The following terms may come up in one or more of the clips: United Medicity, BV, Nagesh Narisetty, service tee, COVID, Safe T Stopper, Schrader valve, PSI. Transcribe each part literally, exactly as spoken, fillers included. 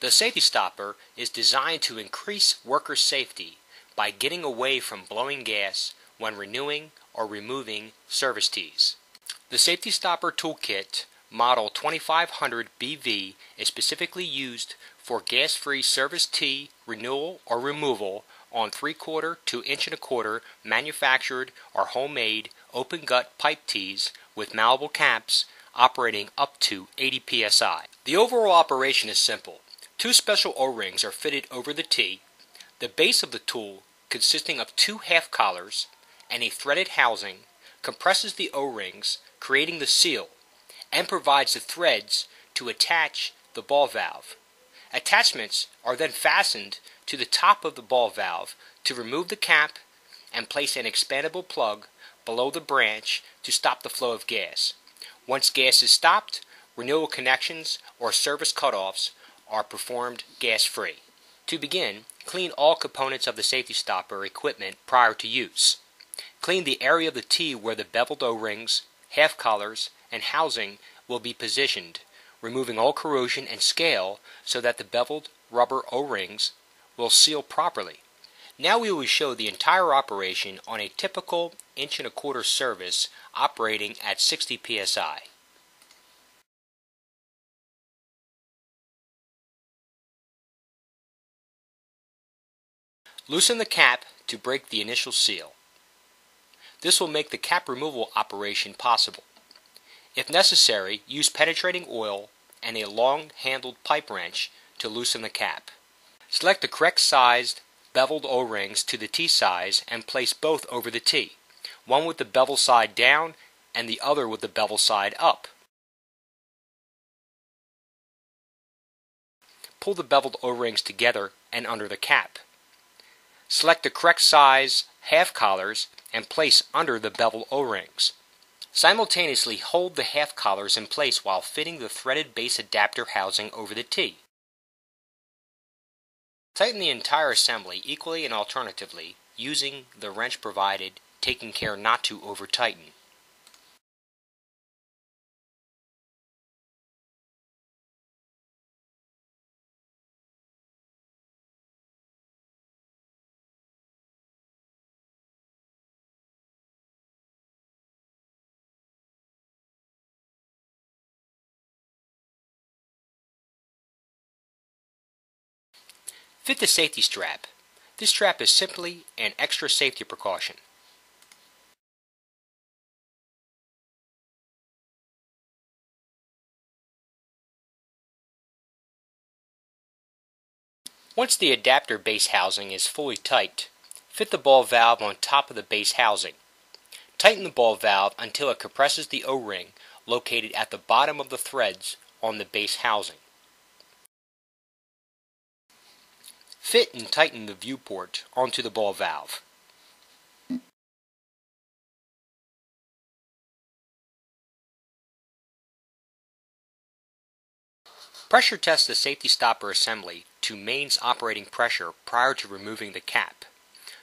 The Safety-Stopper is designed to increase worker safety by getting away from blowing gas when renewing or removing service tees. The Safety-Stopper Toolkit Model twenty-five hundred B V is specifically used for gas-free service tee renewal or removal on three quarter to inch and a quarter manufactured or homemade open-gut pipe tees with malleable caps operating up to eighty P S I. The overall operation is simple. Two special O-rings are fitted over the tee, the base of the tool consisting of two half collars and a threaded housing compresses the O-rings, creating the seal, and provides the threads to attach the ball valve. Attachments are then fastened to the top of the ball valve to remove the cap and place an expandable plug below the branch to stop the flow of gas. Once gas is stopped, renewal connections or service cutoffs are performed gas-free. To begin, clean all components of the Safety-Stopper equipment prior to use. Clean the area of the tee where the beveled O-rings, half collars, and housing will be positioned, removing all corrosion and scale so that the beveled rubber O-rings will seal properly. Now we will show the entire operation on a typical inch and a quarter service operating at sixty P S I. Loosen the cap to break the initial seal. This will make the cap removal operation possible. If necessary, use penetrating oil and a long-handled pipe wrench to loosen the cap. Select the correct sized beveled O-rings to the tee size and place both over the tee, one with the bevel side down and the other with the bevel side up. Pull the beveled O-rings together and under the cap. Select the correct size half collars and place under the bevel O-rings. Simultaneously hold the half collars in place while fitting the threaded base adapter housing over the tee. Tighten the entire assembly equally and alternatively using the wrench provided, taking care not to over-tighten. Fit the safety strap. This strap is simply an extra safety precaution. Once the adapter base housing is fully tight, fit the ball valve on top of the base housing. Tighten the ball valve until it compresses the O-ring located at the bottom of the threads on the base housing. Fit and tighten the viewport onto the ball valve. Pressure test the Safety-Stopper assembly to mains operating pressure prior to removing the cap.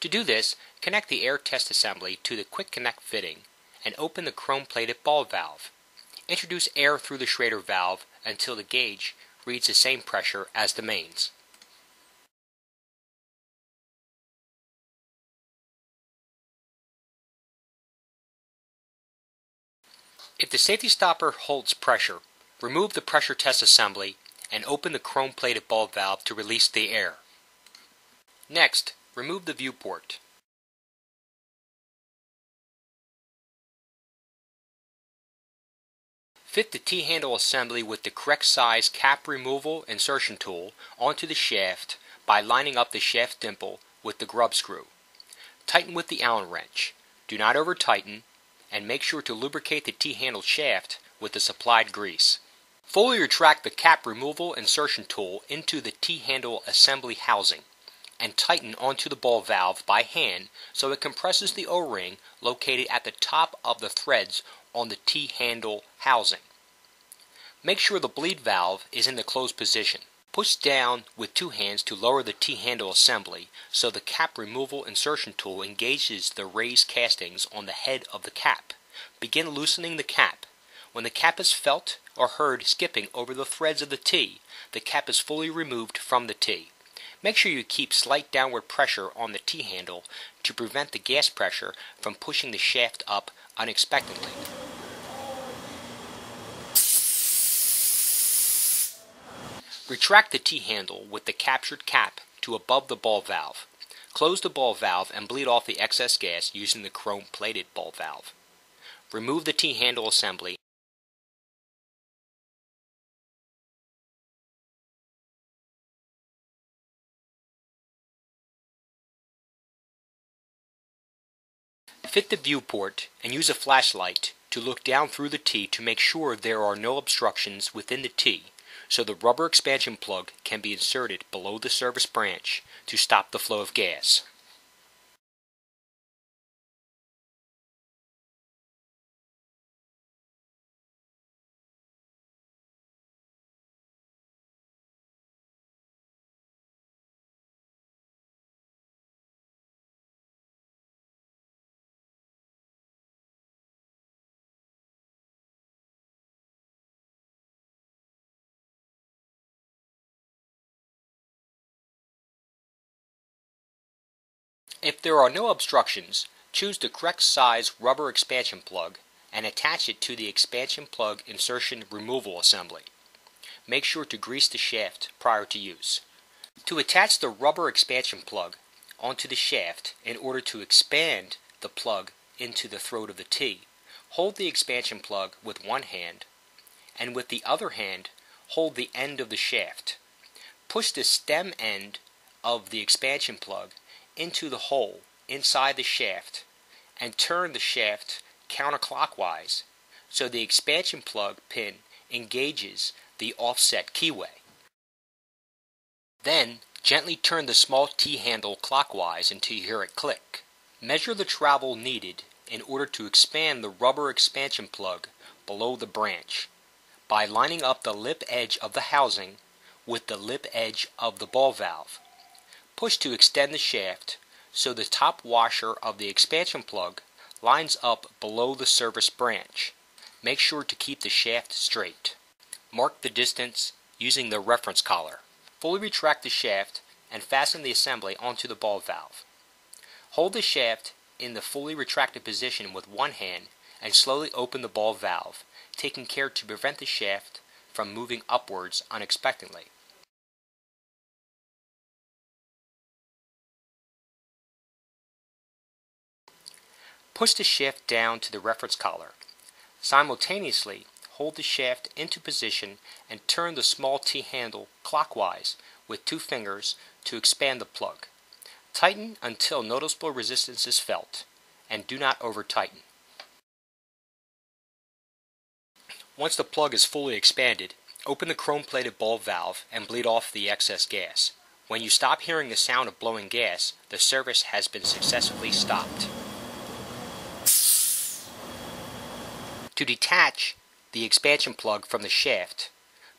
To do this, connect the air test assembly to the quick connect fitting and open the chrome-plated ball valve. Introduce air through the Schrader valve until the gauge reads the same pressure as the mains. If the Safety-Stopper holds pressure, remove the pressure test assembly and open the chrome-plated ball valve to release the air. Next, remove the viewport. Fit the T-handle assembly with the correct size cap removal insertion tool onto the shaft by lining up the shaft dimple with the grub screw. Tighten with the Allen wrench. Do not over-tighten, and make sure to lubricate the T-handle shaft with the supplied grease. Fully retract the cap removal insertion tool into the T-handle assembly housing and tighten onto the ball valve by hand so it compresses the O-ring located at the top of the threads on the T-handle housing. Make sure the bleed valve is in the closed position. Push down with two hands to lower the T-handle assembly so the cap removal insertion tool engages the raised castings on the head of the cap. Begin loosening the cap. When the cap is felt are heard skipping over the threads of the T. The cap is fully removed from the T. Make sure you keep slight downward pressure on the T-handle to prevent the gas pressure from pushing the shaft up unexpectedly. Retract the T-handle with the captured cap to above the ball valve. Close the ball valve and bleed off the excess gas using the chrome-plated ball valve. Remove the T-handle assembly . Fit the viewport and use a flashlight to look down through the T to make sure there are no obstructions within the T, so the rubber expansion plug can be inserted below the service branch to stop the flow of gas. If there are no obstructions, choose the correct size rubber expansion plug and attach it to the expansion plug insertion removal assembly. Make sure to grease the shaft prior to use. To attach the rubber expansion plug onto the shaft in order to expand the plug into the throat of the T, hold the expansion plug with one hand and with the other hand hold the end of the shaft. Push the stem end of the expansion plug into the hole inside the shaft and turn the shaft counterclockwise so the expansion plug pin engages the offset keyway. Then gently turn the small T-handle clockwise until you hear it click. Measure the travel needed in order to expand the rubber expansion plug below the branch by lining up the lip edge of the housing with the lip edge of the ball valve. Push to extend the shaft so the top washer of the expansion plug lines up below the service branch. Make sure to keep the shaft straight. Mark the distance using the reference collar. Fully retract the shaft and fasten the assembly onto the ball valve. Hold the shaft in the fully retracted position with one hand and slowly open the ball valve, taking care to prevent the shaft from moving upwards unexpectedly. Push the shaft down to the reference collar. Simultaneously, hold the shaft into position and turn the small T-handle clockwise with two fingers to expand the plug. Tighten until noticeable resistance is felt, and do not over-tighten. Once the plug is fully expanded, open the chrome-plated ball valve and bleed off the excess gas. When you stop hearing the sound of blowing gas, the service has been successfully stopped. To detach the expansion plug from the shaft,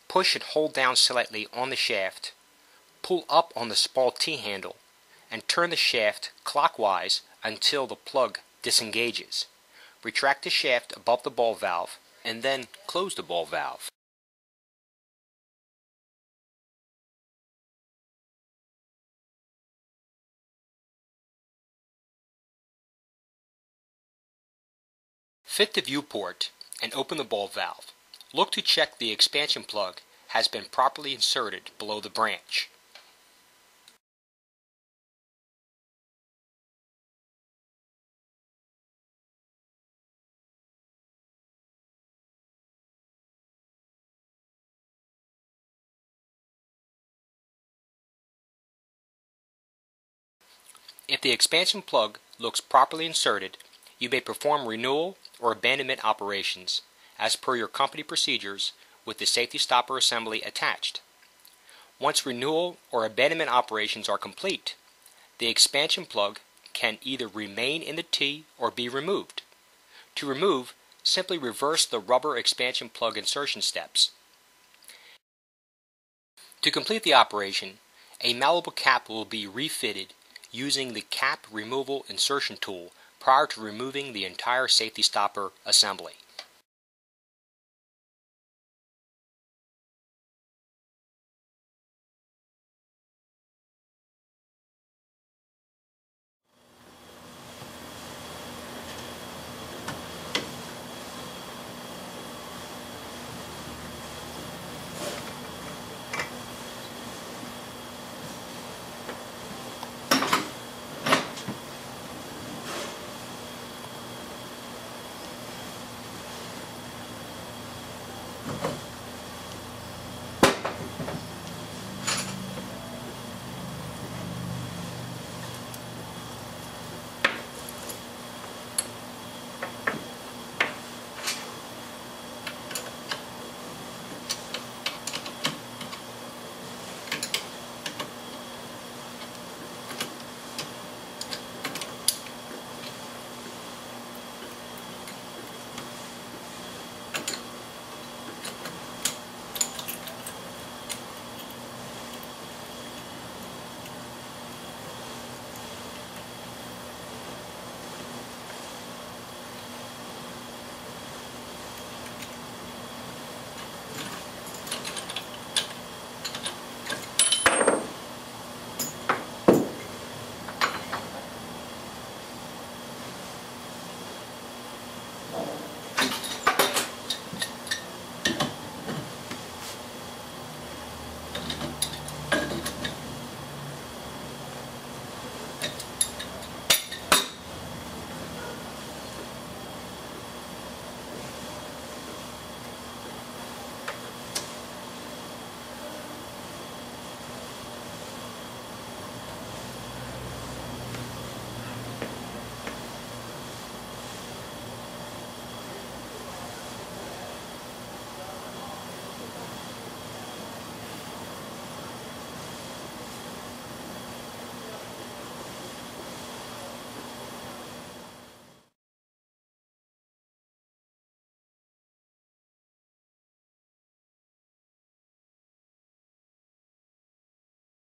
push and hold down slightly on the shaft, pull up on the small T-handle, and turn the shaft clockwise until the plug disengages. Retract the shaft above the ball valve and then close the ball valve. Fit the viewport and open the ball valve. Look to check the expansion plug has been properly inserted below the branch. If the expansion plug looks properly inserted, you may perform renewal or abandonment operations as per your company procedures with the Safety-Stopper assembly attached. Once renewal or abandonment operations are complete, the expansion plug can either remain in the T or be removed. To remove, simply reverse the rubber expansion plug insertion steps. To complete the operation, a malleable cap will be refitted using the cap removal insertion tool prior to removing the entire Safety-Stopper assembly.